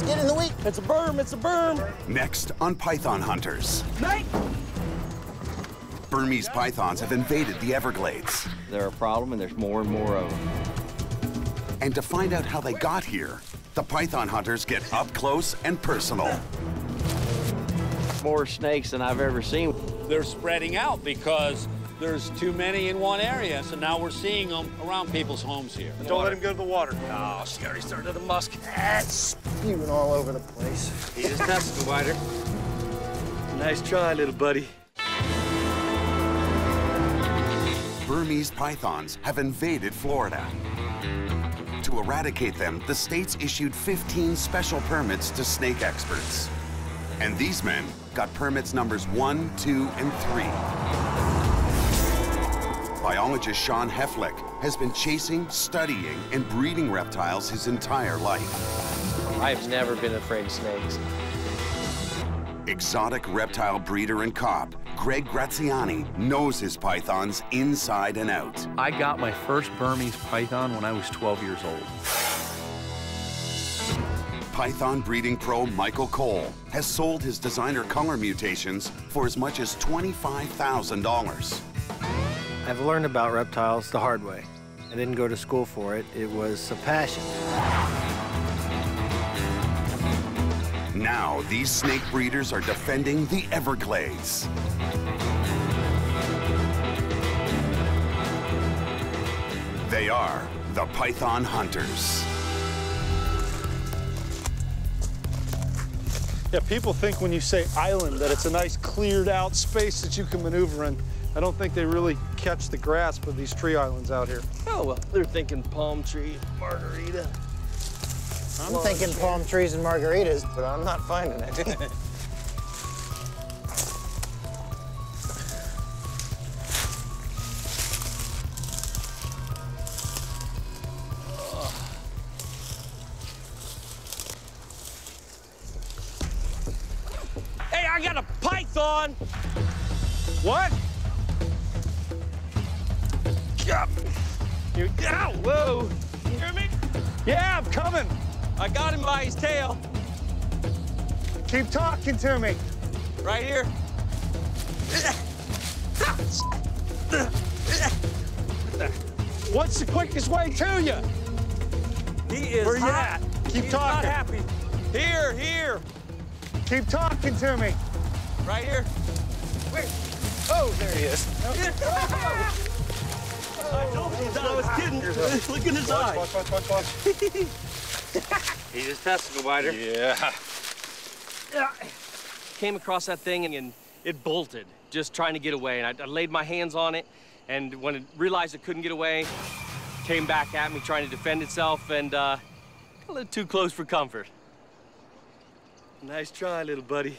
Let's get in the week. It's a berm, it's a berm. Next on Python Hunters. Night. Burmese pythons have invaded the Everglades. They're a problem, and there's more and more of them. And to find out how they got here, the Python Hunters get up close and personal. More snakes than I've ever seen. They're spreading out because there's too many in one area, so now we're seeing them around people's homes here. Don't let him go to the water. Oh, she already started to the musk. That's spewing all over the place. He is testicle biter. Nice try, little buddy. Burmese pythons have invaded Florida. To eradicate them, the state's issued 15 special permits to snake experts. And these men got permits numbers 1, 2, and 3. Biologist Sean Heflick has been chasing, studying, and breeding reptiles his entire life. I've never been afraid of snakes. Exotic reptile breeder and cop, Greg Graziani, knows his pythons inside and out. I got my first Burmese python when I was 12 years old. Python breeding pro Michael Cole has sold his designer color mutations for as much as $25,000. I've learned about reptiles the hard way. I didn't go to school for it. It was a passion. Now, these snake breeders are defending the Everglades. They are the Python Hunters. Yeah, people think when you say island that it's a nice cleared out space that you can maneuver in. I don't think they really catch the grasp of these tree islands out here. Oh, well, they're thinking palm tree, margarita. I'm thinking palm trees and margaritas, but I'm not finding it. Hey, I got a python! What? You, ow, whoa! You hear me? Yeah, I'm coming! I got him by his tail. Keep talking to me. Right here. What's the quickest way to you? He is. Where you at? Keep talking. Not happy. Here, here. Keep talking to me. Right here. Wait. Oh, there he is. I told you that I was kidding. Look in his eye. Watch, watch, watch, watch. He's a testicle biter. Yeah. Came across that thing and it bolted, just trying to get away. And I laid my hands on it, and when it realized it couldn't get away, came back at me trying to defend itself, and a little too close for comfort. Nice try, little buddy.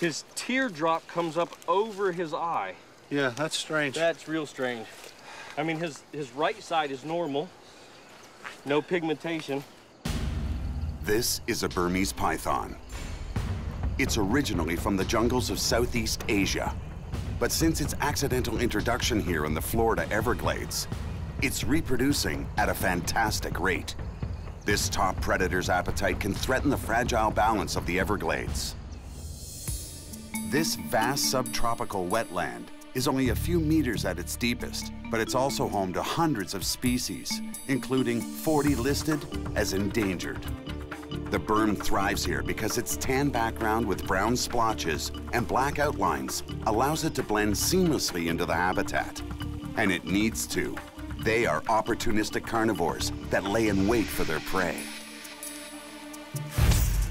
His teardrop comes up over his eye. Yeah, that's strange. That's real strange. I mean, his right side is normal, no pigmentation. This is a Burmese python. It's originally from the jungles of Southeast Asia, but since its accidental introduction here in the Florida Everglades, it's reproducing at a fantastic rate. This top predator's appetite can threaten the fragile balance of the Everglades. This vast subtropical wetland is only a few meters at its deepest, but it's also home to hundreds of species, including 40 listed as endangered. The berm thrives here because its tan background with brown splotches and black outlines allows it to blend seamlessly into the habitat. And it needs to. They are opportunistic carnivores that lay in wait for their prey.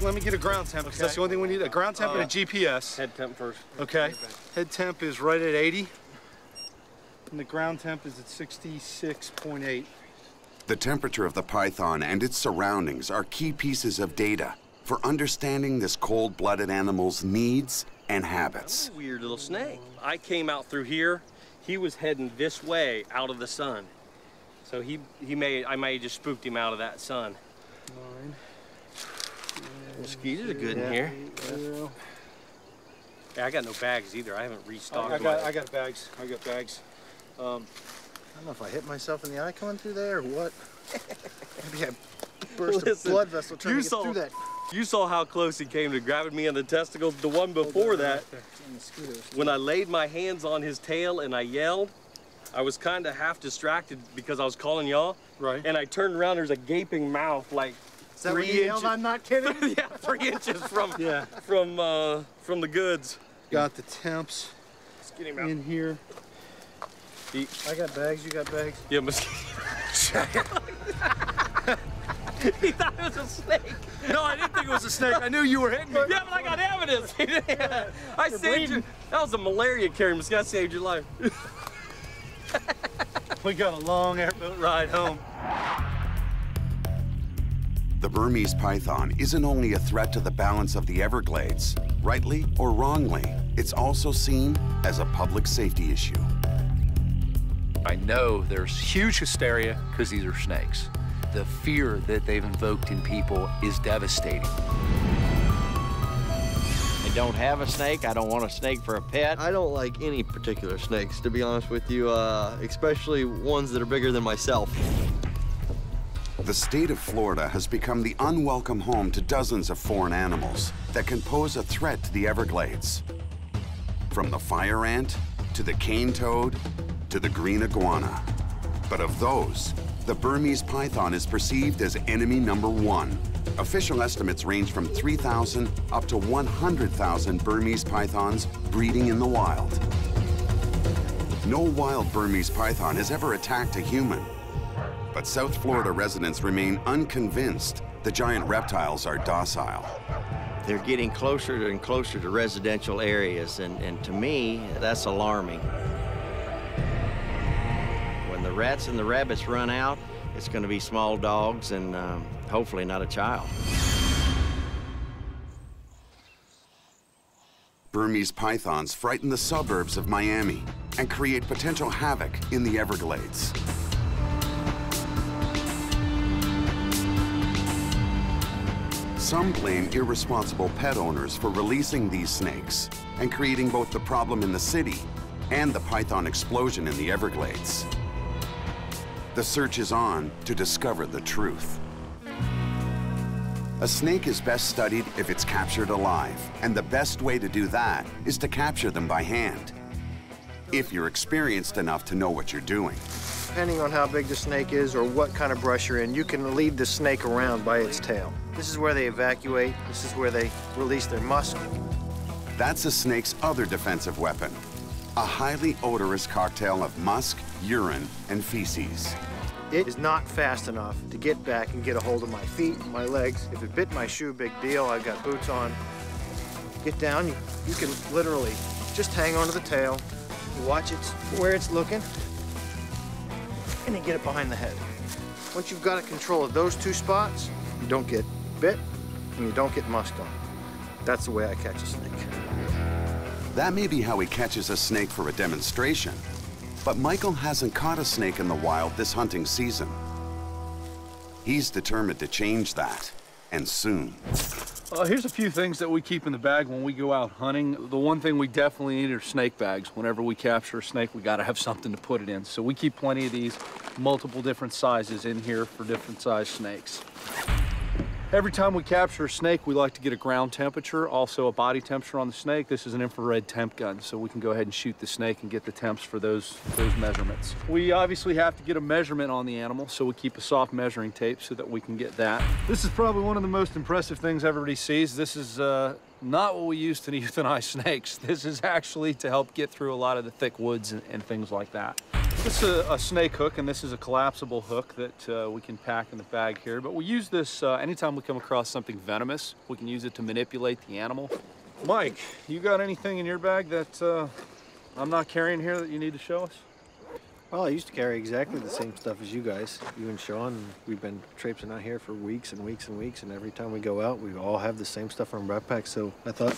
Let me get a ground temp, because that's the only thing we need, a ground temp and a GPS. Head temp first. Okay. Head temp is right at 80, and the ground temp is at 66.8. The temperature of the python and its surroundings are key pieces of data for understanding this cold-blooded animal's needs and habits. Weird little snake. I came out through here. He was heading this way out of the sun. So I may have just spooked him out of that sun. Mosquitoes are good in here. Yeah, I got no bags either. I haven't restocked. I got bags. I got bags. I don't know if I hit myself in the eye coming through there or what. Maybe I burst of blood vessel trying to get through that. You saw how close he came to grabbing me in the testicles. The one before that, when I laid my hands on his tail and I yelled, I was kind of half distracted because I was calling y'all. Right. And I turned around, there's a gaping mouth like 3 inches. I'm not kidding. Yeah, 3 inches from the goods. Got the temps in here. I got bags, you got bags. Yeah, he thought it was a snake. No, I didn't think it was a snake. I knew you were hitting me. Yeah, but I got evidence. I saved you. That was a malaria carrying mosquito. I saved your life. We got a long airboat ride home. The Burmese python isn't only a threat to the balance of the Everglades. Rightly or wrongly, it's also seen as a public safety issue. I know there's huge hysteria because these are snakes. The fear that they've invoked in people is devastating. I don't have a snake. I don't want a snake for a pet. I don't like any particular snakes, to be honest with you, especially ones that are bigger than myself. The state of Florida has become the unwelcome home to dozens of foreign animals that can pose a threat to the Everglades. From the fire ant, to the cane toad, to the green iguana. But of those, the Burmese python is perceived as enemy number one. Official estimates range from 3,000 up to 100,000 Burmese pythons breeding in the wild. No wild Burmese python has ever attacked a human, but South Florida residents remain unconvinced the giant reptiles are docile. They're getting closer and closer to residential areas, and to me, that's alarming. Rats and the rabbits run out, it's going to be small dogs and hopefully not a child. Burmese pythons frighten the suburbs of Miami and create potential havoc in the Everglades. Some blame irresponsible pet owners for releasing these snakes and creating both the problem in the city and the python explosion in the Everglades. The search is on to discover the truth. A snake is best studied if it's captured alive, and the best way to do that is to capture them by hand, if you're experienced enough to know what you're doing. Depending on how big the snake is or what kind of brush you're in, you can lead the snake around by its tail. This is where they evacuate. This is where they release their muscle. That's a snake's other defensive weapon, a highly odorous cocktail of musk, urine, and feces. It is not fast enough to get back and get a hold of my feet, my legs. If it bit my shoe, big deal, I've got boots on. Get down, you can literally just hang onto the tail, watch it where it's looking, and then get it behind the head. Once you've got control of those two spots, you don't get bit and you don't get musked on. That's the way I catch a snake. That may be how he catches a snake for a demonstration, but Michael hasn't caught a snake in the wild this hunting season. He's determined to change that, and soon. Here's a few things that we keep in the bag when we go out hunting. The one thing we definitely need are snake bags. Whenever we capture a snake, we gotta have something to put it in. So we keep plenty of these, multiple different sizes in here for different size snakes. Every time we capture a snake, we like to get a ground temperature, also a body temperature on the snake. This is an infrared temp gun, so we can go ahead and shoot the snake and get the temps for those measurements. We obviously have to get a measurement on the animal, so we keep a soft measuring tape so that we can get that. This is probably one of the most impressive things everybody sees. This is not what we use to euthanize snakes. This is actually to help get through a lot of the thick woods and things like that. This is a snake hook, and this is a collapsible hook that we can pack in the bag here. But we use this anytime we come across something venomous. We can use it to manipulate the animal. Mike, you got anything in your bag that I'm not carrying here that you need to show us? Well, I used to carry exactly the same stuff as you guys, you and Sean. We've been traipsing out here for weeks and weeks and weeks, and every time we go out, we all have the same stuff in our backpacks. So I thought,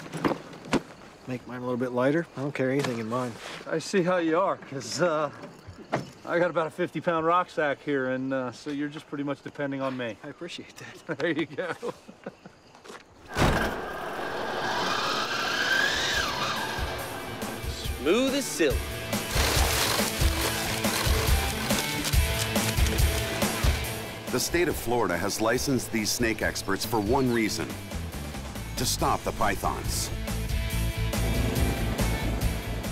make mine a little bit lighter. I don't carry anything in mine. I see how you are, because I got about a 50-pound rucksack here, and so you're just pretty much depending on me. I appreciate that. There you go. Smooth as silk. The state of Florida has licensed these snake experts for one reason: to stop the pythons.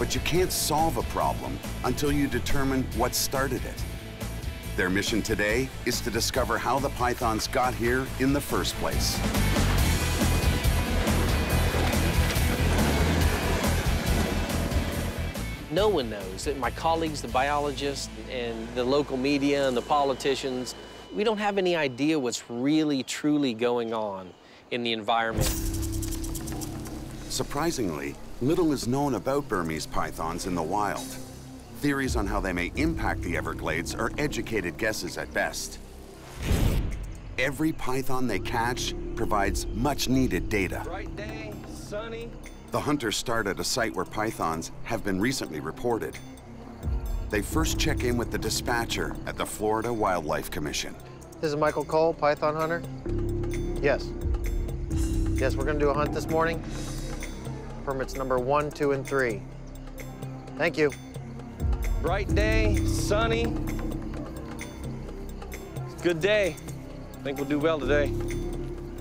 But you can't solve a problem until you determine what started it. Their mission today is to discover how the pythons got here in the first place. No one knows. My colleagues, the biologists, and the local media, and the politicians, we don't have any idea what's really, truly going on in the environment. Surprisingly, little is known about Burmese pythons in the wild. Theories on how they may impact the Everglades are educated guesses at best. Every python they catch provides much-needed data. Bright day, sunny. The hunters start at a site where pythons have been recently reported. They first check in with the dispatcher at the Florida Wildlife Commission. This is Michael Cole, python hunter. Yes. Yes, we're going to do a hunt this morning. Permits number 1, 2, and 3. Thank you. Bright day, sunny. Good day. I think we'll do well today.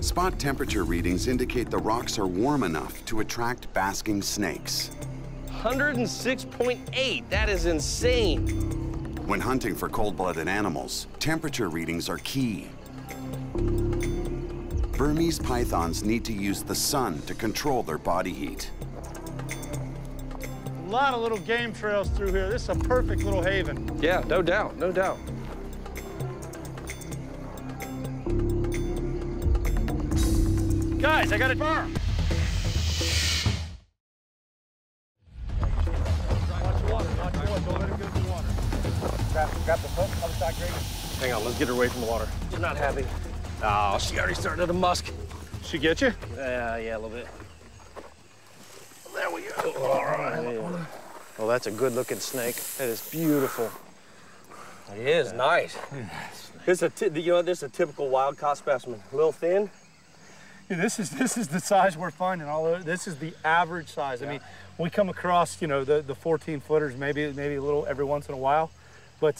Spot temperature readings indicate the rocks are warm enough to attract basking snakes. 106.8, that is insane. When hunting for cold-blooded animals, temperature readings are key. Burmese pythons need to use the sun to control their body heat. A lot of little game trails through here. This is a perfect little haven. Yeah, no doubt, no doubt. Guys, I got a bar. Watch the water, watch the water. Don't let it get in the water. Grab the hook, come back, Greg. Hang on, let's get her away from the water. She's not happy. Oh, she already started to musk. She get you? Yeah, a little bit. There we go. All right. Yeah. Well, that's a good-looking snake. That is beautiful. It is nice. This is a typical wild caught specimen. A little thin. Yeah, this is the size we're finding all over. This is the average size. Yeah. I mean, we come across the 14 footers maybe a little every once in a while, but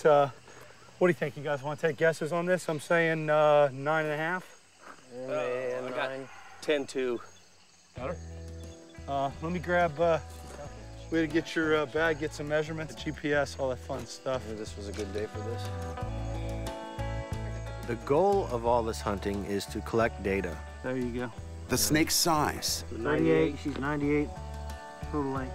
what do you think? You guys want to take guesses on this? I'm saying 9.5. Man, I got 10.2. Got her. Let me grab, way to get your bag, get some measurements, GPS, all that fun stuff. Maybe this was a good day for this. The goal of all this hunting is to collect data. There you go. The snake's size. 98, she's 98, total length.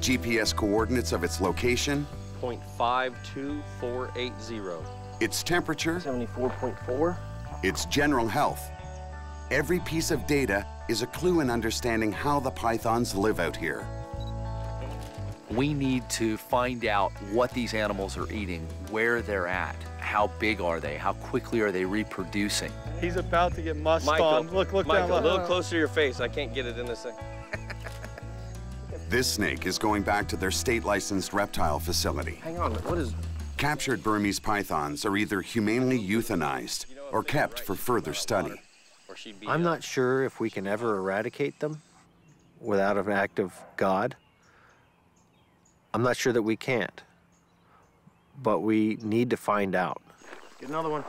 GPS coordinates of its location. 0.52480. Its temperature. 74.4. Its general health. Every piece of data is a clue in understanding how the pythons live out here. We need to find out what these animals are eating, where they're at, how big are they, how quickly are they reproducing. He's about to get musked on. Look Michael, down. A little closer to your face. I can't get it in this thing. This snake is going back to their state-licensed reptile facility. Hang on, what is... Captured Burmese pythons are either humanely euthanized or kept for further study. I'm not sure if we can ever eradicate them without an act of God. I'm not sure that we can't, but we need to find out. Get another one.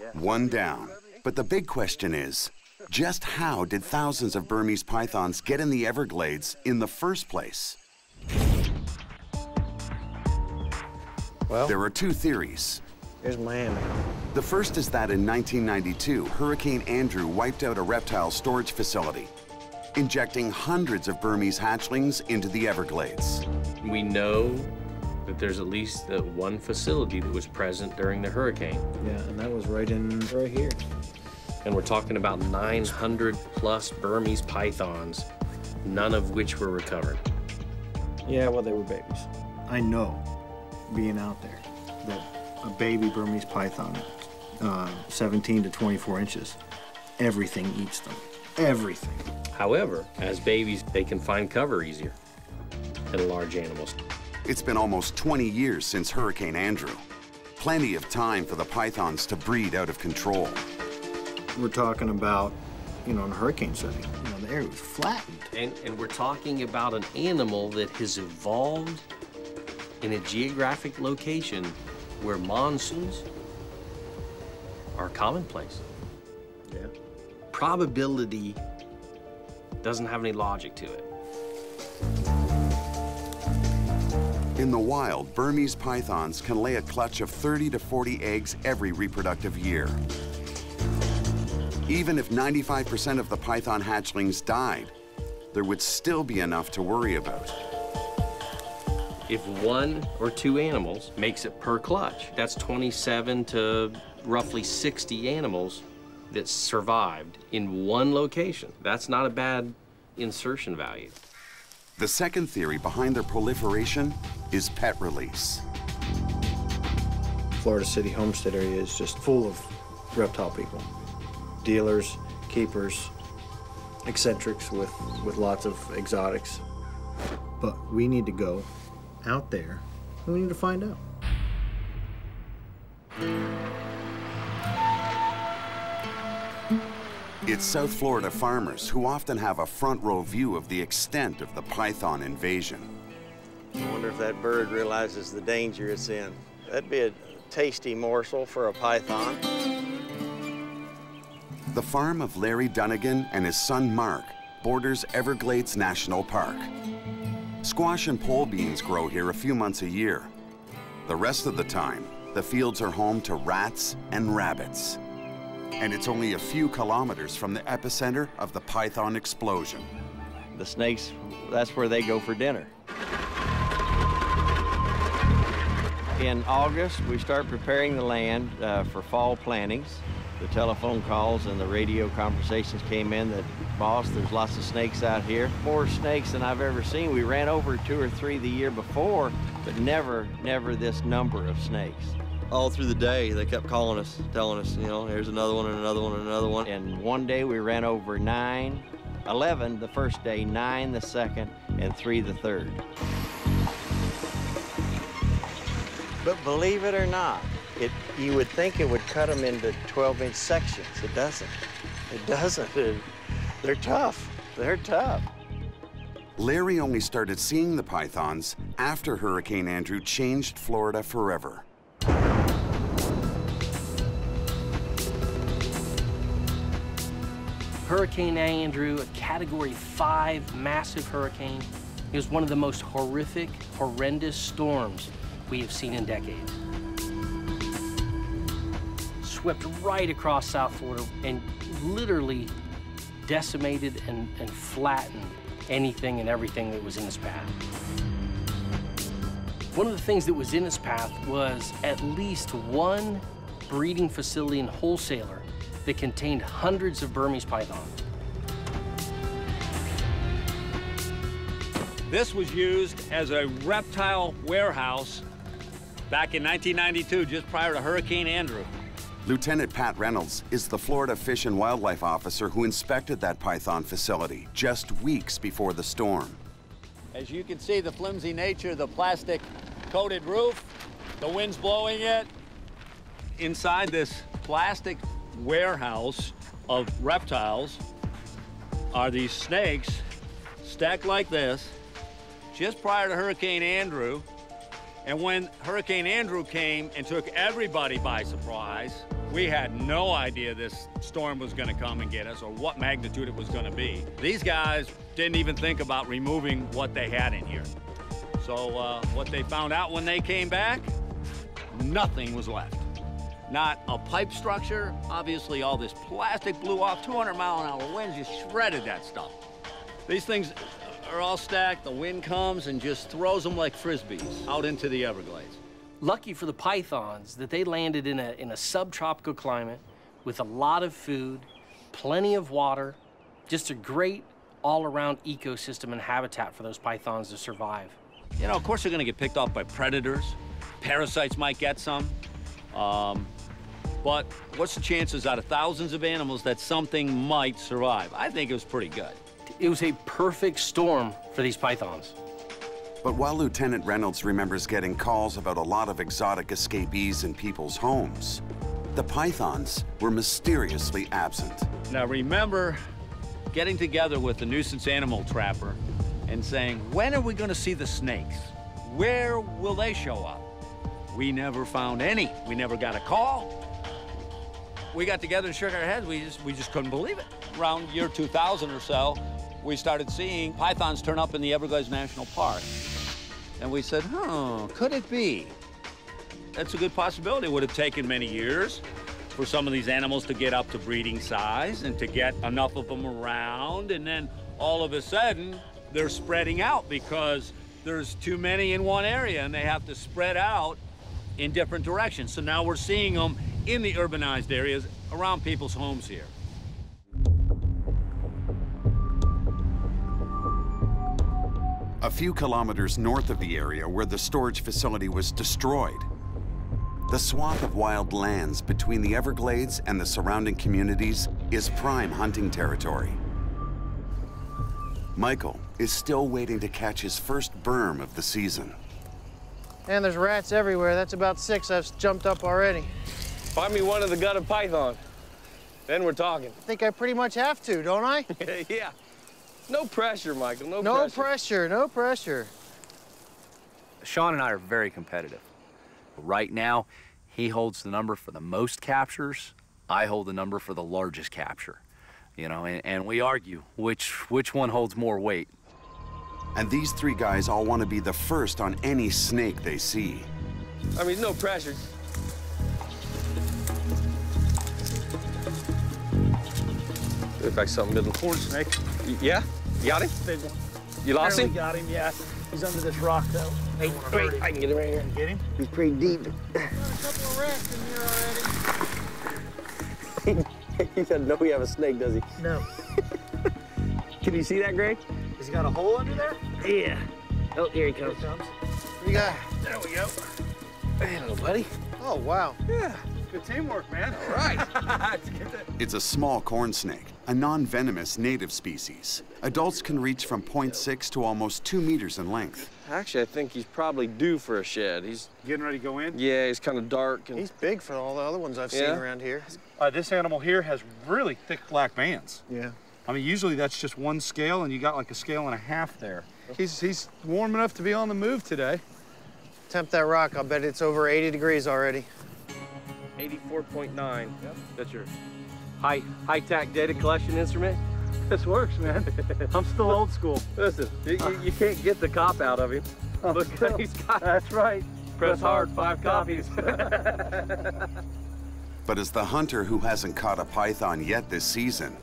Yeah. One down. But the big question is, just how did thousands of Burmese pythons get in the Everglades in the first place? Well, there are two theories. Here's Miami. The first is that in 1992, Hurricane Andrew wiped out a reptile storage facility, injecting hundreds of Burmese hatchlings into the Everglades. We know that there's at least one facility that was present during the hurricane. Yeah, and that was right here. And we're talking about 900 plus Burmese pythons, none of which were recovered. Yeah, well, they were babies. I know, being out there, that a baby Burmese python, 17 to 24 inches, everything eats them, everything. However, as babies, they can find cover easier than large animals. It's been almost 20 years since Hurricane Andrew. Plenty of time for the pythons to breed out of control. We're talking about, in a hurricane setting, the area was flattened. And we're talking about an animal that has evolved in a geographic location where monsoons are commonplace. Yeah. Probability doesn't have any logic to it. In the wild, Burmese pythons can lay a clutch of 30 to 40 eggs every reproductive year. Even if 95% of the python hatchlings died, there would still be enough to worry about. If one or two animals makes it per clutch, that's 27 to roughly 60 animals that survived in one location. That's not a bad insertion value. The second theory behind their proliferation is pet release. Florida City Homestead area is just full of reptile people. Dealers, keepers, eccentrics with lots of exotics. But we need to go out there and we need to find out. It's South Florida farmers who often have a front row view of the extent of the python invasion. I wonder if that bird realizes the danger it's in. That'd be a tasty morsel for a python. The farm of Larry Dunnigan and his son Mark borders Everglades National Park. Squash and pole beans grow here a few months a year. The rest of the time, the fields are home to rats and rabbits. And it's only a few kilometers from the epicenter of the python explosion. The snakes, that's where they go for dinner. In August, we start preparing the land for fall plantings. The telephone calls and the radio conversations came in that, boss, there's lots of snakes out here. More snakes than I've ever seen. We ran over 2 or 3 the year before, but never this number of snakes. All through the day, they kept calling us, telling us, you know, here's another one and another one and another one. And one day we ran over 11 the first day, 9 the second, and 3 the third. But believe it or not, you would think it would cut them into 12-inch sections. It doesn't. It doesn't. They're tough. They're tough. Larry only started seeing the pythons after Hurricane Andrew changed Florida forever. Hurricane Andrew, a Category 5 massive hurricane, it was one of the most horrific, horrendous storms we have seen in decades. Swept right across South Florida and literally decimated and flattened anything and everything that was in its path. One of the things that was in its path was at least one breeding facility and wholesaler that contained hundreds of Burmese pythons. This was used as a reptile warehouse back in 1992, just prior to Hurricane Andrew. Lieutenant Pat Reynolds is the Florida Fish and Wildlife officer who inspected that python facility just weeks before the storm. As you can see, the flimsy nature of the plastic coated roof, the wind's blowing it. Inside this plastic warehouse of reptiles are these snakes stacked like this just prior to Hurricane Andrew. And when Hurricane Andrew came and took everybody by surprise, we had no idea this storm was going to come and get us or what magnitude it was going to be. These guys didn't even think about removing what they had in here. So what they found out when they came back, nothing was left. Not a pipe structure. Obviously, all this plastic blew off. 200-mile-an-hour winds just shredded that stuff. These things are all stacked. The wind comes and just throws them like frisbees out into the Everglades. Lucky for the pythons that they landed in a subtropical climate with a lot of food, plenty of water, just a great all-around ecosystem and habitat for those pythons to survive. You know, of course they're going to get picked off by predators. Parasites might get some. But what's the chances out of thousands of animals that something might survive? I think it was pretty good. It was a perfect storm for these pythons. But while Lieutenant Reynolds remembers getting calls about a lot of exotic escapees in people's homes, the pythons were mysteriously absent. Now remember getting together with the nuisance animal trapper and saying, when are we going to see the snakes? Where will they show up? We never found any. We never got a call. we got together and shook our heads. We just couldn't believe it. Around year 2000 or so, we started seeing pythons turn up in the Everglades National Park. And we said, could it be? That's a good possibility. It would have taken many years for some of these animals to get up to breeding size and to get enough of them around. And then all of a sudden, they're spreading out because there's too many in one area and they have to spread out in different directions. So now we're seeing them in the urbanized areas around people's homes here. A few kilometers north of the area where the storage facility was destroyed, the swath of wild lands between the Everglades and the surrounding communities is prime hunting territory. Michael is still waiting to catch his first berm of the season. And there's rats everywhere. That's about 6 I've jumped up already. Find me one of the gutted python. Then we're talking. I think I pretty much have to, don't I? Yeah. No pressure, Michael, no pressure. Sean and I are very competitive. Right now, he holds the number for the most captures. I hold the number for the largest capture. You know, and we argue which one holds more weight. And these 3 guys all want to be the first on any snake they see. I mean, no pressure. Looks like something middle. Horned snake. Yeah? You got him? Big one. You lost him? Got him, yeah. He's under this rock, though. Wait, I can get him right here. Get him? He's pretty deep. There's a couple of rats in here already. He doesn't know we have a snake, does he? No. Can you see that, Greg? He's got a hole under there? Yeah. Oh, here he comes. What do you got? There we go. Hey, little buddy. Oh, wow. Yeah. Good teamwork, man. All right. It's a small corn snake, a non-venomous native species. Adults can reach from 0.6 to almost 2 meters in length. Actually, I think he's probably due for a shed. He's getting ready to go in? Yeah, he's kind of dark. And... he's big for all the other ones I've seen around here. This animal here has really thick black bands. Yeah. I mean, usually that's just one scale, and you got like a scale and a half there. He's warm enough to be on the move today. Temp that rock. I'll bet it's over 80 degrees already. 84.9. Yep. That's your high-tech data collection instrument. This works, man. I'm still old school. Listen, you can't get the cop out of him. Look what he's got. That's right. Press hard, 5 copies. But as the hunter who hasn't caught a python yet this season,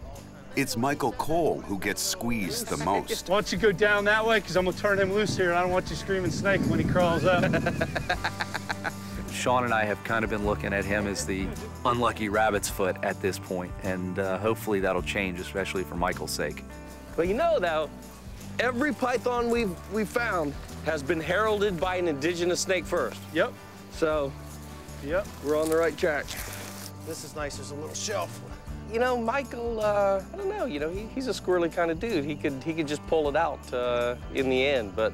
it's Michael Cole who gets squeezed the most. Why don't you go down that way, because I'm going to turn him loose here, and I don't want you screaming snake when he crawls up. Sean and I have kind of been looking at him as the unlucky rabbit's foot at this point, and hopefully that'll change, especially for Michael's sake. But you know, though, every python we've found has been heralded by an indigenous snake first. Yep. So, yep, we're on the right track. This is nice. There's a little shelf. You know, Michael, I don't know. You know, he's a squirrely kind of dude. He could just pull it out in the end. But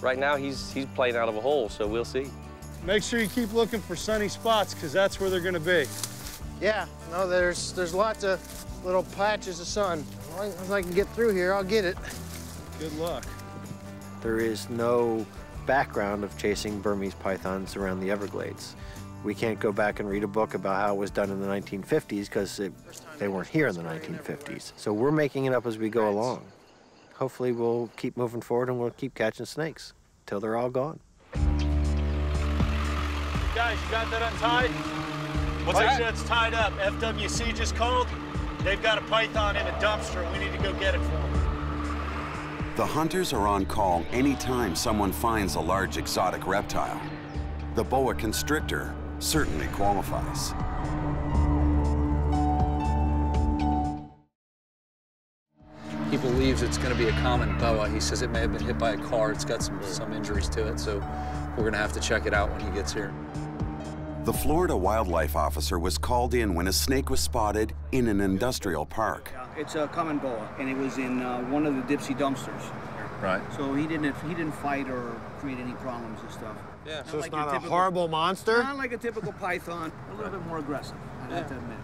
right now, he's playing out of a hole, so we'll see. Make sure you keep looking for sunny spots, because that's where they're going to be. Yeah, no, there's lots of little patches of sun. As long as I can get through here, I'll get it. Good luck. There is no background of chasing Burmese pythons around the Everglades. We can't go back and read a book about how it was done in the 1950s, because they weren't here in the 1950s. So we're making it up as we go along. Hopefully we'll keep moving forward and we'll keep catching snakes till they're all gone. Guys, you got that untied? What's that? Actually, it's tied up. FWC just called. They've got a python in a dumpster. We need to go get it for them. The hunters are on call anytime someone finds a large exotic reptile. The boa constrictor certainly qualifies. He believes it's going to be a common boa. He says it may have been hit by a car. It's got some injuries to it, so we're going to have to check it out when he gets here. The Florida wildlife officer was called in when a snake was spotted in an industrial park. It's a common boa, and it was in one of the Dipsy dumpsters. Right. So he didn't fight or create any problems and stuff. Yeah. So it's not a horrible monster? Not like a typical python. A little bit more aggressive, I have to admit.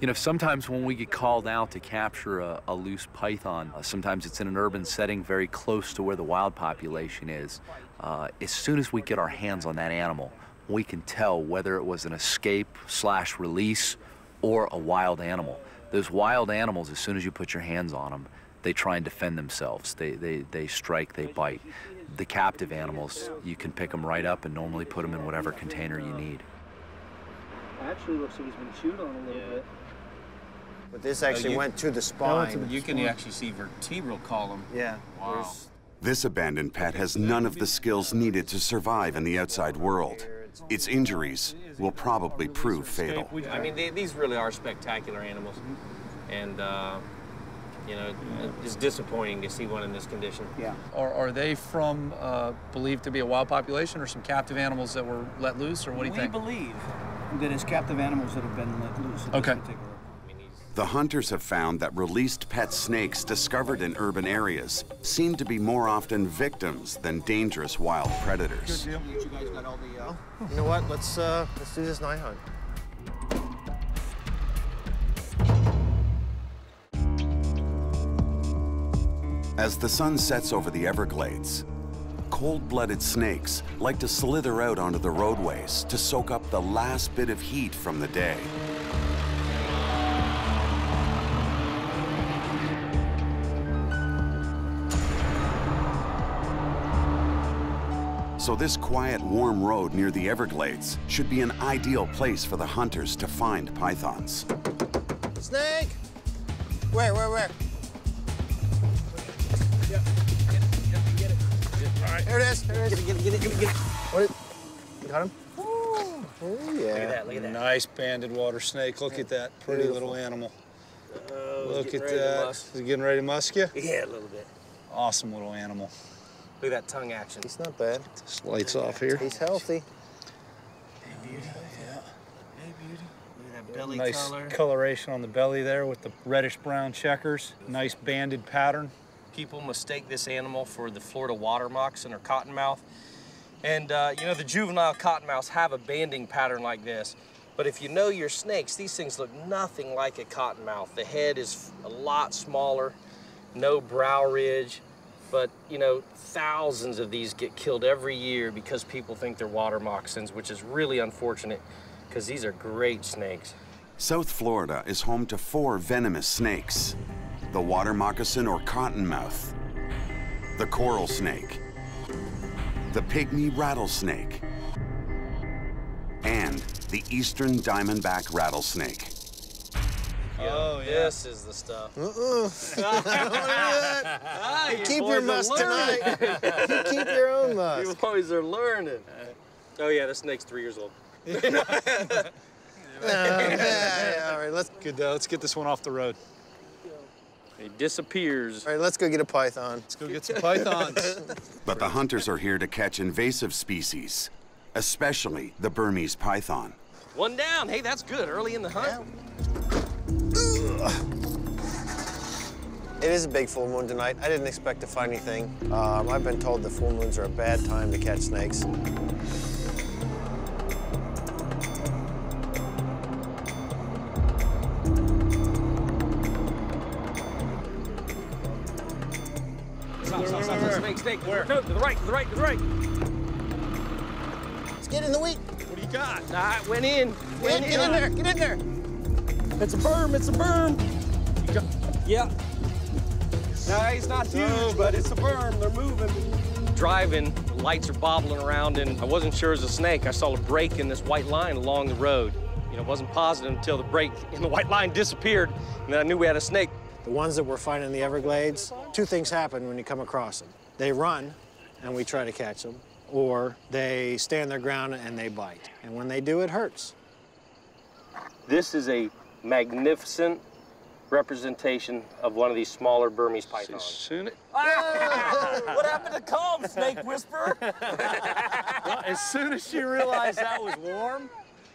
You know, sometimes when we get called out to capture a loose python, sometimes it's in an urban setting very close to where the wild population is. As soon as we get our hands on that animal, we can tell whether it was an escape/release or a wild animal. Those wild animals, as soon as you put your hands on them, they try and defend themselves. They strike, they bite. The captive animals, you can pick them right up and normally put them in whatever container you need. Actually, looks like he's been chewed on a little bit. But this actually went to the spine. You can actually see vertebral column. Yeah. Wow. This abandoned pet has none of the skills needed to survive in the outside world. Its injuries will probably prove fatal. I mean, these really are spectacular animals. And, you know, it's disappointing to see one in this condition. Yeah. Are they from, believed to be a wild population, or some captive animals that were let loose, or what do you think? We believe that it's captive animals that have been let loose. Okay. The hunters have found that released pet snakes discovered in urban areas seem to be more often victims than dangerous wild predators. Good deal. You guys got all the, you know what? Let's do this night hunt. As the sun sets over the Everglades, cold-blooded snakes like to slither out onto the roadways to soak up the last bit of heat from the day. So this quiet, warm road near the Everglades should be an ideal place for the hunters to find pythons. Snake! Where? Yep, get it. All right. There it is. Get it. What is it? You got him? Ooh. Oh, yeah. Look at that. Nice banded water snake. Look at that pretty little animal. Look at that. Is he getting ready to musk you? Yeah, a little bit. Awesome little animal. Look at that tongue action. He's not bad. This light's off here. He's healthy. Hey, beauty. Yeah. Hey, beauty. Look at that belly color. Nice coloration on the belly there with the reddish-brown checkers. Nice banded pattern. People mistake this animal for the Florida water moccasin or cottonmouth. And, you know, the juvenile cottonmouths have a banding pattern like this. But if you know your snakes, these things look nothing like a cottonmouth. The head is a lot smaller, no brow ridge. But, you know, thousands of these get killed every year because people think they're water moccasins, which is really unfortunate because these are great snakes. South Florida is home to 4 venomous snakes: the water moccasin or cottonmouth, the coral snake, the pygmy rattlesnake, and the eastern diamondback rattlesnake. Oh, yeah. This is the stuff. You keep your musk tonight. You keep your own musk. You boys are learning. Oh, yeah, this snake's 3 years old. Yeah, all right, let's get this one off the road. He disappears. All right, let's go get a python. Let's go get some pythons. But the hunters are here to catch invasive species, especially the Burmese python. One down. Hey, that's good. Early in the hunt. Yeah. It is a big full moon tonight. I didn't expect to find anything. I've been told the full moons are a bad time to catch snakes. Stop. Snake. Where? No, to the right. Let's get in the wheat. What do you got? Nah, it went in. Get in there. It's a berm. Yeah. No, he's not huge, but it's a berm. They're moving. Driving, the lights are bobbling around, and I wasn't sure it was a snake. I saw a break in this white line along the road. You know, wasn't positive until the break in the white line disappeared, and then I knew we had a snake. The ones that we're finding in the Everglades, 2 things happen when you come across them. They run, and we try to catch them, or they stand their ground and they bite. And when they do, it hurts. This is a magnificent representation of one of these smaller Burmese pythons. What happened to calm, snake whisperer? Well, as soon as she realized that was warm,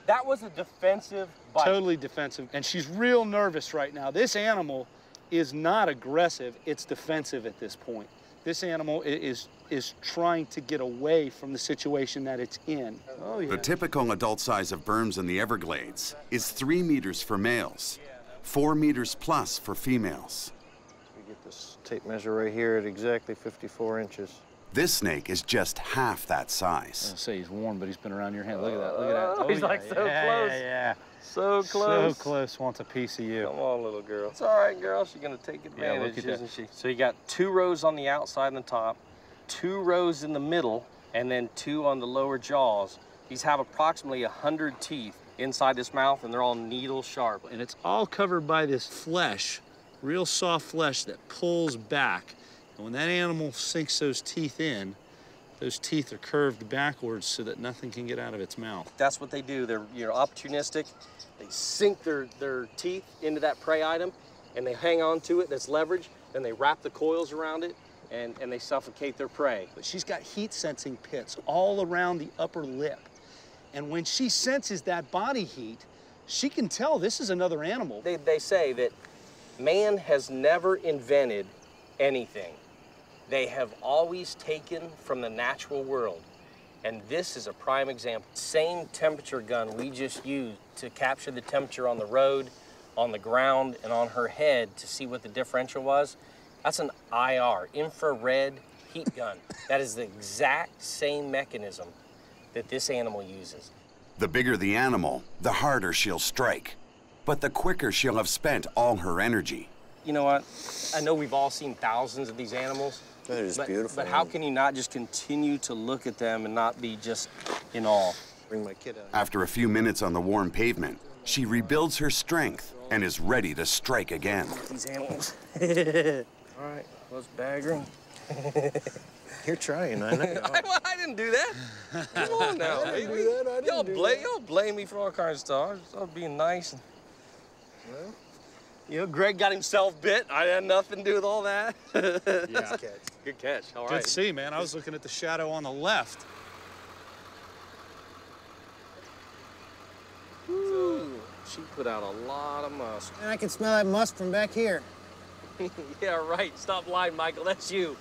that was a defensive bite. Totally defensive. And she's real nervous right now. This animal is not aggressive. It's defensive at this point. This animal is trying to get away from the situation that it's in. Oh, yeah. The typical adult size of berms in the Everglades is 3 meters for males, 4 meters plus for females. We get this tape measure right here at exactly 54 inches. This snake is just half that size. I say he's warm, but he's been around your hand. Look at that, look at that. Oh, he's yeah, like so close. Yeah, yeah. So close. So close, wants a piece of you. Come on, little girl. It's all right, girl. She's going to take advantage, look at isn't she? So you got 2 rows on the outside and the top, 2 rows in the middle, and then 2 on the lower jaws. These have approximately 100 teeth inside this mouth, and they're all needle sharp. And it's all covered by this flesh, real soft flesh that pulls back. And when that animal sinks those teeth in, those teeth are curved backwards so that nothing can get out of its mouth. That's what they do. They're opportunistic. They sink their teeth into that prey item, and they hang on to it. That's leverage. Then they wrap the coils around it, and they suffocate their prey. But she's got heat-sensing pits all around the upper lip. And when she senses that body heat, she can tell this is another animal. They say that man has never invented anything. They have always taken from the natural world. And this is a prime example. Same temperature gun we just used to capture the temperature on the road, on the ground, and on her head to see what the differential was. That's an IR, infrared heat gun. That is the exact same mechanism that this animal uses. The bigger the animal, the harder she'll strike, but the quicker she'll have spent all her energy. You know what? I know we've all seen thousands of these animals. They're just beautiful. But how can you not just continue to look at them and not be just in awe? Bring my kid out. After a few minutes on the warm pavement, she rebuilds her strength and is ready to strike again. These animals. All right, let's bag her. You're trying, I know. I didn't do that. Come on now. Y'all blame me for all kinds of stuff. I was being nice. And... Well. You know, Greg got himself bit. I had nothing to do with all that. Yeah. Good catch. All right. Good to see, man. I was looking at the shadow on the left. Ooh, she put out a lot of musk. And I can smell that musk from back here. Yeah, right. Stop lying, Michael. That's you.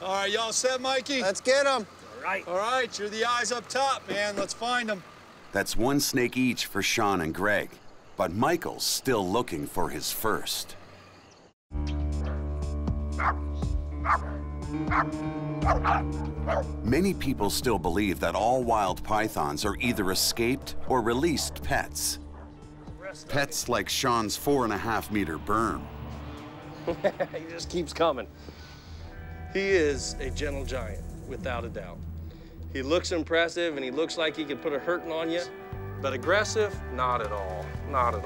All right, y'all set, Mikey? Let's get them. All right. All right, you're the eyes up top, man. Let's find them. That's 1 snake each for Sean and Greg. But Michael's still looking for his first. Many people still believe that all wild pythons are either escaped or released pets. Pets like Sean's 4.5-meter berm. He just keeps coming. He is a gentle giant, without a doubt. He looks impressive and he looks like he could put a hurting on you. But aggressive? Not at all. Not at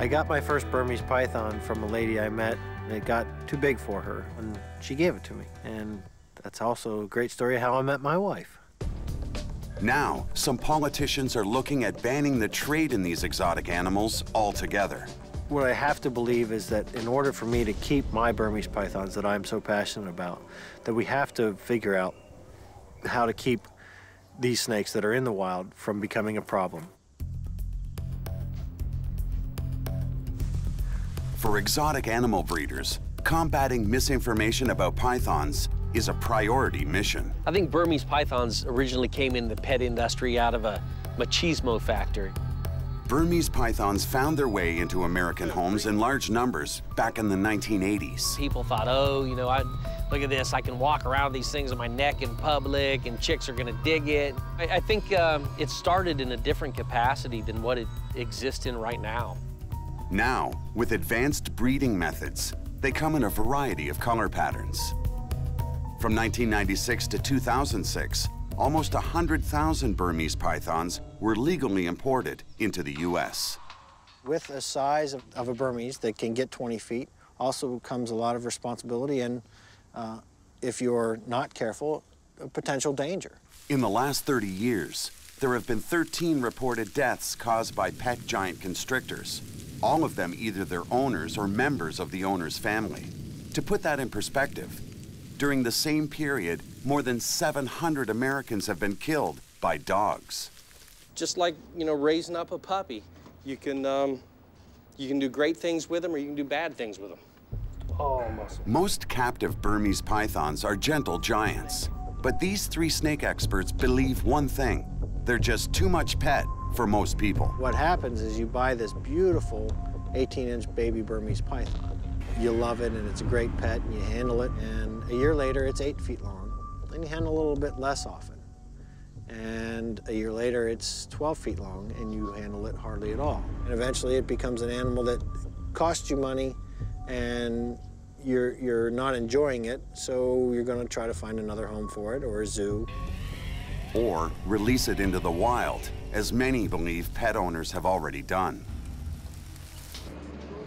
all. I got my first Burmese python from a lady I met. It got too big for her, and she gave it to me. And that's also a great story of how I met my wife. Now, some politicians are looking at banning the trade in these exotic animals altogether. What I have to believe is that in order for me to keep my Burmese pythons that I'm so passionate about, that we have to figure out how to keep these snakes that are in the wild from becoming a problem. For exotic animal breeders, combating misinformation about pythons is a priority mission. I think Burmese pythons originally came in the pet industry out of a machismo factor. Burmese pythons found their way into American homes in large numbers back in the 1980s. People thought, oh, you know, look at this, I can walk around these things on my neck in public and chicks are gonna dig it. I think it started in a different capacity than what it exists in right now. Now, with advanced breeding methods, they come in a variety of color patterns. From 1996 to 2006, almost 100,000 Burmese pythons were legally imported into the U.S. With a size of a Burmese that can get 20 feet, also comes a lot of responsibility and, if you're not careful, a potential danger. In the last 30 years, there have been 13 reported deaths caused by pet giant constrictors, all of them either their owners or members of the owner's family. To put that in perspective, during the same period, more than 700 Americans have been killed by dogs. Just like, you know, raising up a puppy. You can do great things with them or you can do bad things with them. Oh, muscle. Most captive Burmese pythons are gentle giants. But these 3 snake experts believe one thing. They're just too much pet for most people. What happens is you buy this beautiful 18-inch baby Burmese python. you love it and it's a great pet and you handle it, and a year later it's 8 feet long, and you handle a little bit less often. And a year later it's 12 feet long and you handle it hardly at all. And eventually it becomes an animal that costs you money and you're not enjoying it, so you're going to try to find another home for it, or a zoo. Or release it into the wild, as many believe pet owners have already done.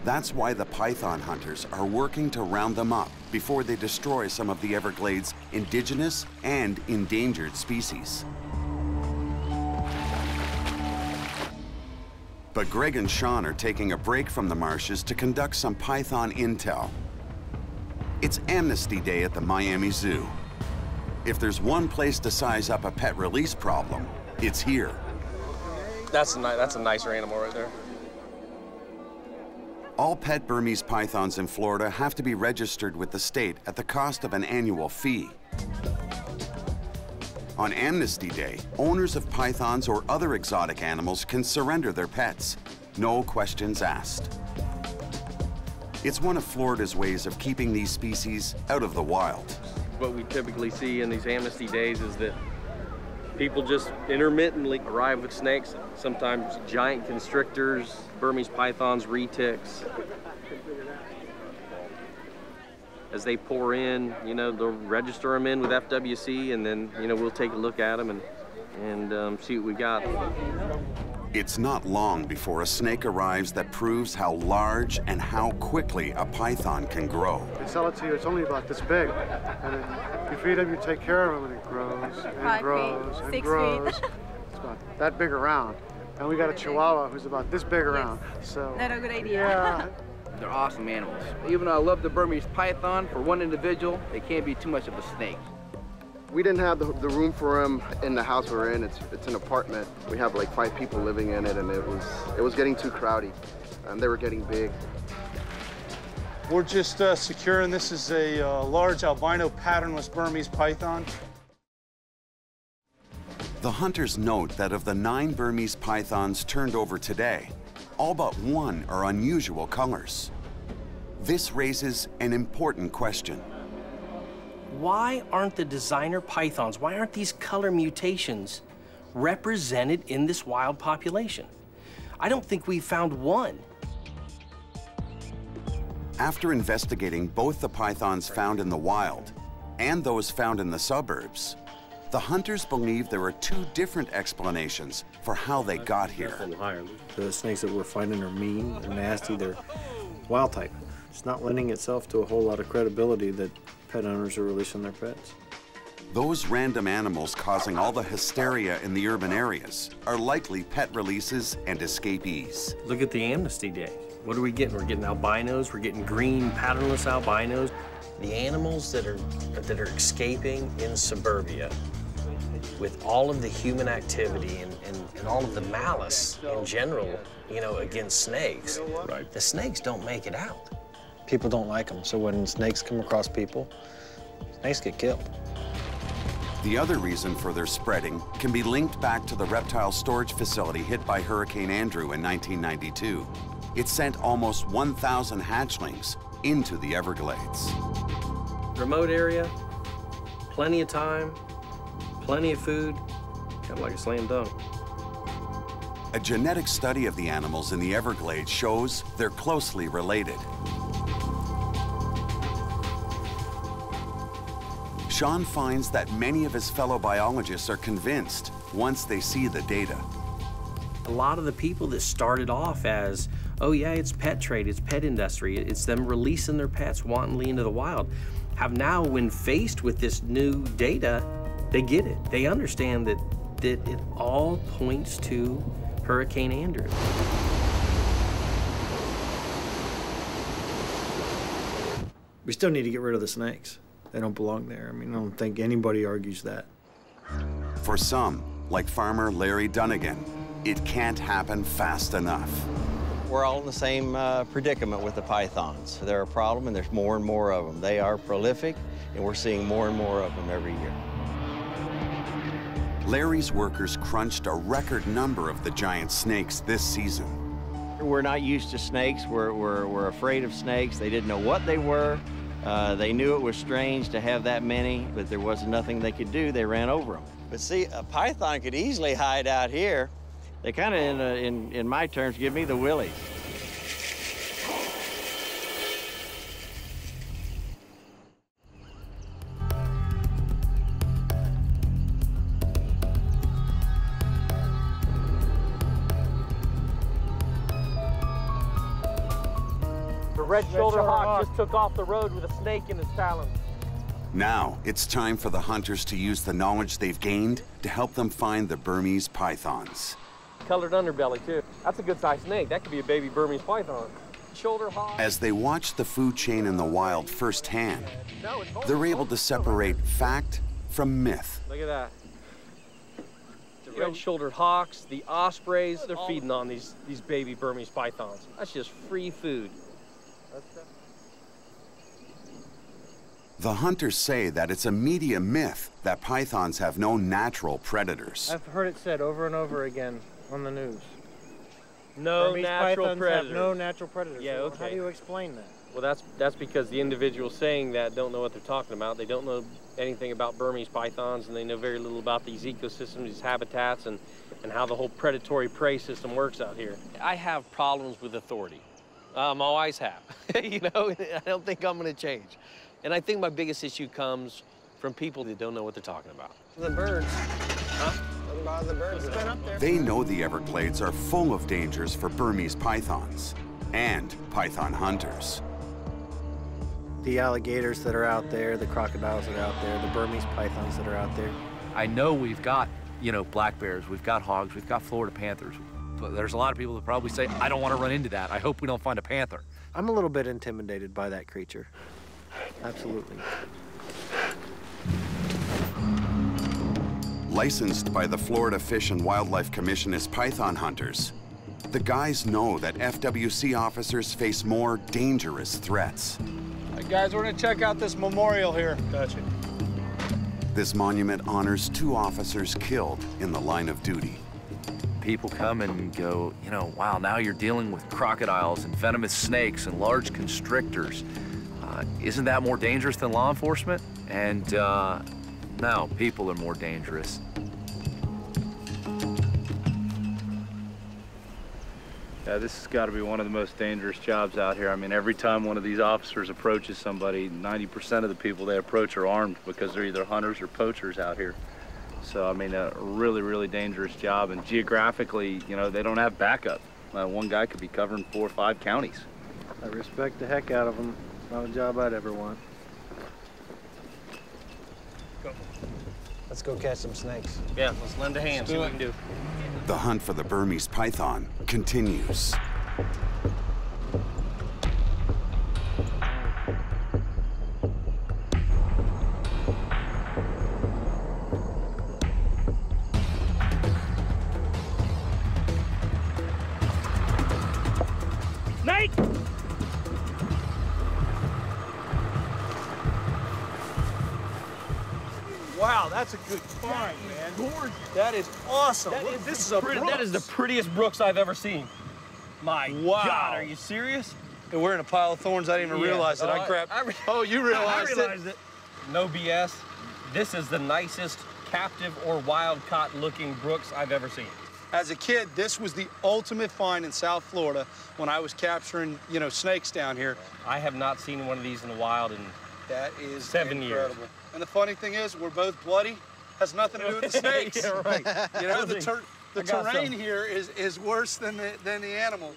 That's why the python hunters are working to round them up before they destroy some of the Everglades' indigenous and endangered species. But Greg and Sean are taking a break from the marshes to conduct some python intel. It's Amnesty Day at the Miami Zoo. If there's one place to size up a pet release problem, it's here. That's a nicer animal right there. All pet Burmese pythons in Florida have to be registered with the state at the cost of an annual fee. On Amnesty Day, owners of pythons or other exotic animals can surrender their pets, no questions asked. It's one of Florida's ways of keeping these species out of the wild. What we typically see in these amnesty days is that people just intermittently arrive with snakes, sometimes giant constrictors, Burmese pythons, retics. As they pour in, you know, they'll register them in with FWC, and then, you know, we'll take a look at them and see what we got. It's not long before a snake arrives that proves how large and how quickly a python can grow. They sell it to you, it's only about this big. And you feed them, you take care of them, and it grows, and grows, and grows. It's about that big around. And we got a chihuahua who's about this big around, so. Not a good idea. Yeah. They're awesome animals. Even though I love the Burmese python, for one individual, they can't be too much of a snake. We didn't have the room for him in the house we're in. It's an apartment. We have like 5 people living in it, and it was getting too crowded, and they were getting big. We're just securing. This is a large albino patternless Burmese python. The hunters note that of the 9 Burmese pythons turned over today, all but 1 are unusual colors. This raises an important question. Why aren't the designer pythons, why aren't these color mutations represented in this wild population? I don't think we found one. After investigating both the pythons found in the wild and those found in the suburbs, the hunters believe there are 2 different explanations for how they got here. The snakes that we're finding are mean, they're nasty, they're wild type. It's not lending itself to a whole lot of credibility that pet owners are releasing their pets. Those random animals causing all the hysteria in the urban areas are likely pet releases and escapees. Look at the amnesty day. What are we getting? We're getting albinos, we're getting green patternless albinos. The animals that are escaping in suburbia with all of the human activity and all of the malice in general, you know, against snakes, right. The snakes don't make it out. People don't like them, so when snakes come across people, snakes get killed. The other reason for their spreading can be linked back to the reptile storage facility hit by Hurricane Andrew in 1992. It sent almost 1,000 hatchlings into the Everglades. Remote area, plenty of time, plenty of food, kind of like a slam dunk. A genetic study of the animals in the Everglades shows they're closely related. Sean finds that many of his fellow biologists are convinced once they see the data. A lot of the people that started off as, oh yeah, it's pet trade, it's pet industry, it's them releasing their pets wantonly into the wild, have now, when faced with this new data, they get it. They understand that it all points to Hurricane Andrew. We still need to get rid of the snakes. They don't belong there. I mean, I don't think anybody argues that. For some, like farmer Larry Dunnigan, it can't happen fast enough. We're all in the same predicament with the pythons. They're a problem, and there's more and more of them. They are prolific, and we're seeing more and more of them every year. Larry's workers crunched a record number of the giant snakes this season. We're not used to snakes. We're afraid of snakes. They didn't know what they were. They knew it was strange to have that many, but there was nothing they could do. They ran over them. But see, a python could easily hide out here. They kind of, in my terms, give me the willies. Red-shouldered hawk just took off the road with a snake in his talons. Now, it's time for the hunters to use the knowledge they've gained to help them find the Burmese pythons. Colored underbelly, too. That's a good-sized snake. That could be a baby Burmese python. Shoulder hawk. As they watch the food chain in the wild firsthand, they're able to separate fact from myth. Look at that. The red-shouldered hawks, the ospreys, they're feeding on these baby Burmese pythons. That's just free food. The hunters say that it's a media myth that pythons have no natural predators. I've heard it said over and over again on the news. No natural predators. No natural predators. Yeah, okay. How do you explain that? Well, that's because the individuals saying that don't know what they're talking about. They don't know anything about Burmese pythons, and they know very little about these ecosystems, these habitats, and how the whole predatory prey system works out here. I have problems with authority. Always have. You know, I don't think I'm going to change. And I think my biggest issue comes from people that don't know what they're talking about. The birds. Huh? Doesn't bother the birds. It's been up there. They know the Everglades are full of dangers for Burmese pythons and python hunters. The alligators that are out there, the crocodiles that are out there, the Burmese pythons that are out there. I know we've got, you know, black bears, we've got hogs, we've got Florida panthers. But there's a lot of people that probably say, I don't want to run into that. I hope we don't find a panther. I'm a little bit intimidated by that creature. Absolutely. Licensed by the Florida Fish and Wildlife Commission as python hunters, the guys know that FWC officers face more dangerous threats. All right, guys, we're going to check out this memorial here. Gotcha. This monument honors 2 officers killed in the line of duty. People come and go, you know, wow, now you're dealing with crocodiles and venomous snakes and large constrictors. Isn't that more dangerous than law enforcement? And no, people are more dangerous. Yeah, this has got to be one of the most dangerous jobs out here. I mean, every time one of these officers approaches somebody, 90% of the people they approach are armed because they're either hunters or poachers out here. So, I mean, a really, really dangerous job. And geographically, you know, they don't have backup. One guy could be covering 4 or 5 counties. I respect the heck out of them. Not a job I'd ever want. Go. Let's go catch some snakes. Yeah, let's lend a hand, see what we can do. The hunt for the Burmese python continues. That's a good find, man. Gorgeous. That is awesome. That is the prettiest brooks I've ever seen. My God, are you serious? And we're in a pile of thorns. I didn't even realize it. You realized it. No BS. This is the nicest captive or wild caught looking brooks I've ever seen. As a kid, this was the ultimate find in South Florida when I was capturing, you know, snakes down here. I have not seen one of these in the wild in That is incredible. 7 years. And the funny thing is, we're both bloody. Has nothing to do with the snakes. Yeah, right. You know, the terrain here is worse than the animal.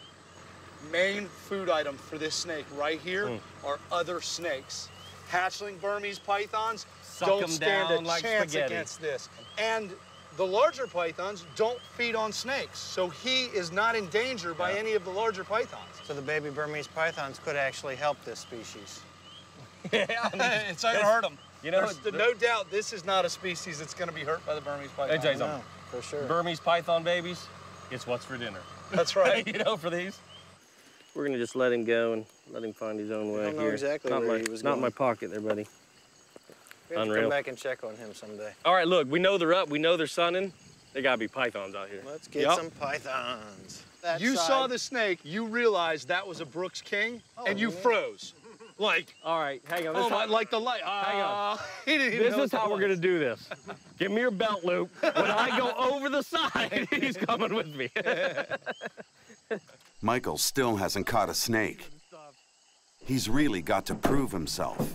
Main food item for this snake right here are other snakes. Hatchling Burmese pythons don't stand a chance against this. And the larger pythons don't feed on snakes, so he is not in danger by any of the larger pythons. So the baby Burmese pythons could actually help this species. Yeah, I mean, it's not gonna hurt them. You know, no doubt this is not a species that's gonna be hurt by the Burmese python. Hey, Jason, for sure. Burmese python babies, it's what's for dinner. That's right. You know, for these. We're gonna just let him go and let him find his own way here. I don't know exactly where he was going. Not my pocket there, buddy. We have to come back and check on him someday. All right, look, we know they're up. We know they're sunning. They gotta be pythons out here. Let's get some pythons. that you side. Saw the snake, you realized that was a Brooks King, and you froze. Like, all right, hang on. This hang on. This is how we're gonna do this. Give me your belt loop. When I go over the side, he's coming with me. Michael still hasn't caught a snake. He's really got to prove himself.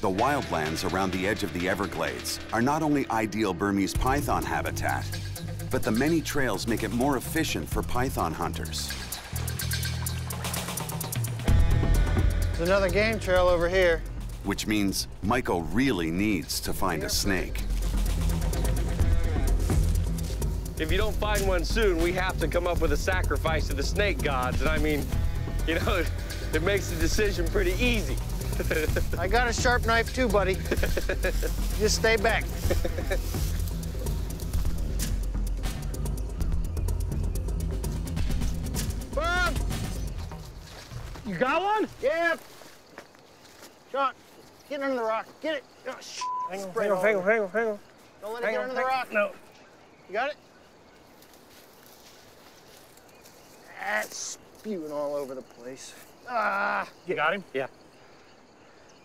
The wildlands around the edge of the Everglades are not only ideal Burmese python habitat, but the many trails make it more efficient for python hunters. There's another game trail over here. Which means Michael really needs to find a snake. If you don't find one soon, we have to come up with a sacrifice to the snake gods. And I mean, you know, it makes the decision pretty easy. I got a sharp knife too, buddy. Just stay back. You got one? Yeah. Sean, get under the rock. Get it. Oh, hang on. Don't let it get under the rock. No. You got it? That's spewing all over the place. Ah. You got him? Yeah.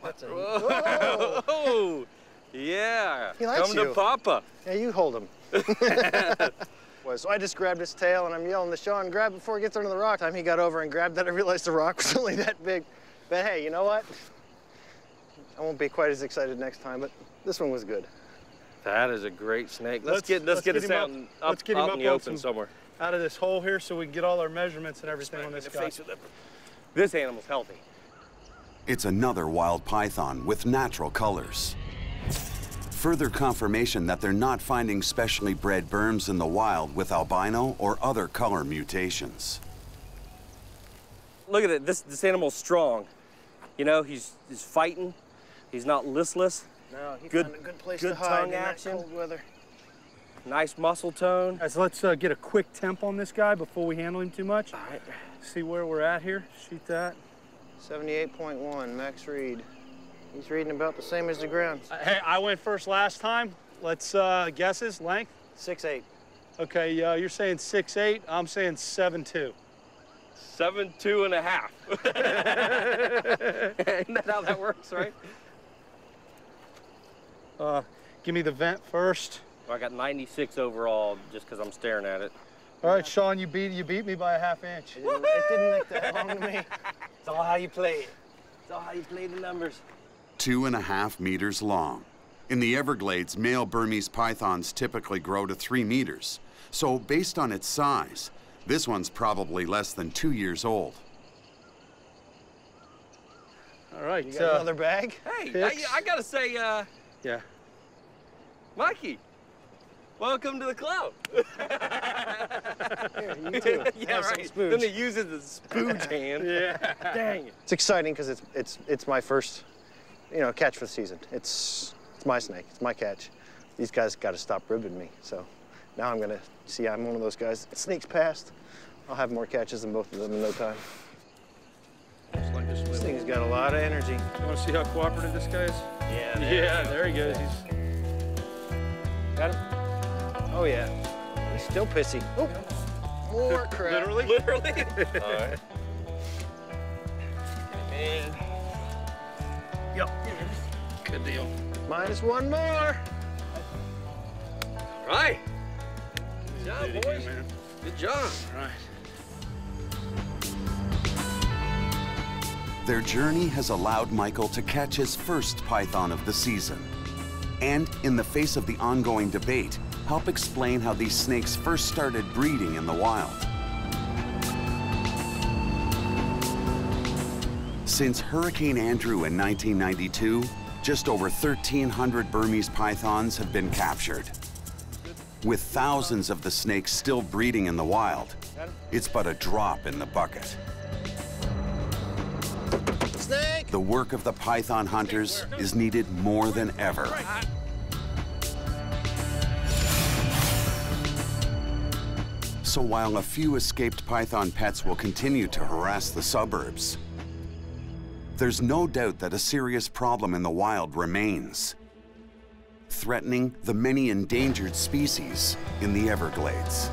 That's a... Whoa. Oh, yeah. He likes you. Come to Papa. Yeah, you hold him. So I just grabbed his tail and I'm yelling to Sean, grab before he gets under the rock. Time he got over and grabbed that, I realized the rock was only that big. But hey, you know what? I won't be quite as excited next time, but this one was good. That is a great snake. Let's get him up in the open somewhere. Out of this hole here so we can get all our measurements and everything on this guy. This animal's healthy. It's another wild python with natural colors. Further confirmation that they're not finding specially bred Burms in the wild with albino or other color mutations. Look at it, this animal's strong. You know, he's fighting, he's not listless. No, he found a good place to hide in that cold weather. Nice muscle tone. Guys, let's get a quick temp on this guy before we handle him too much. All right. See where we're at here, shoot that. 78.1, Max Reed. He's reading about the same as the ground. Hey, I went first last time. Let's guess his length. 6'8". Okay, you're saying 6'8". I'm saying 7'2". 7'2" and a half. Isn't that how that works, right? Give me the vent first. Well, I got 96 overall just because I'm staring at it. All right, Sean, you beat me by a half inch. It didn't look that long to me. It's all how you play it. It's all how you play the numbers. 2.5 meters long. In the Everglades, male Burmese pythons typically grow to 3 meters. So based on its size, this one's probably less than 2 years old. All right. You got another bag? Hey, I gotta say, yeah. Mikey, welcome to the club. Here, you too. Yeah, right. Then he uses the spooge hand. Yeah. Dang it. It's exciting because it's my first, you know, catch for the season. It's my snake, it's my catch. These guys gotta stop ribbing me, so now I'm gonna see I'm one of those guys. It sneaks past, I'll have more catches than both of them in no time. This thing's got a lot of energy. You wanna see how cooperative this guy is? Yeah. Yeah, there he goes. He's... Got him? Oh yeah. He's still pissy. Oh, more crap. Literally? Literally? All right. And... Yep. Good deal. Minus one more. All right. Good job, boys. Man. Good job. All right. Their journey has allowed Michael to catch his first python of the season. And in the face of the ongoing debate, help explain how these snakes first started breeding in the wild. Since Hurricane Andrew in 1992, just over 1,300 Burmese pythons have been captured. With thousands of the snakes still breeding in the wild, it's but a drop in the bucket. Snake. The work of the python hunters is needed more than ever. So while a few escaped python pets will continue to harass the suburbs, there's no doubt that a serious problem in the wild remains. threatening the many endangered species in the Everglades.